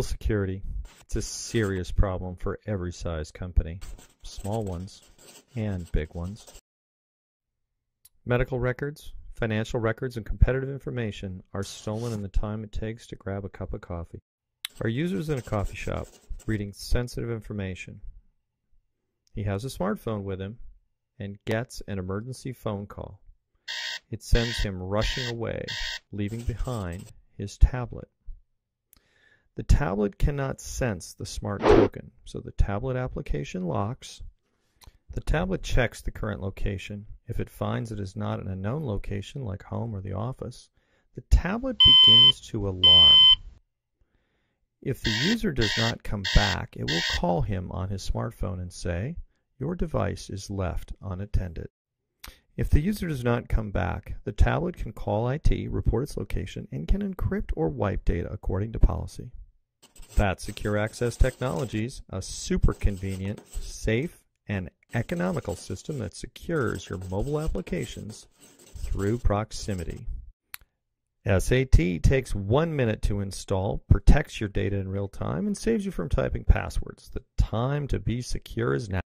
Security. It's a serious problem for every size company, small ones and big ones. Medical records, financial records, and competitive information are stolen in the time it takes to grab a cup of coffee. Our user's in a coffee shop reading sensitive information. He has a smartphone with him and gets an emergency phone call. It sends him rushing away, leaving behind his tablet. The tablet cannot sense the smart token, so the tablet application locks. The tablet checks the current location. If it finds it is not in a known location, like home or the office, the tablet begins to alarm. If the user does not come back, it will call him on his smartphone and say, "Your device is left unattended." If the user does not come back, the tablet can call IT, report its location, and can encrypt or wipe data according to policy. That's Secure Access Technologies, a super convenient, safe, and economical system that secures your mobile applications through proximity. SAT takes 1 minute to install, protects your data in real time, and saves you from typing passwords. The time to be secure is now.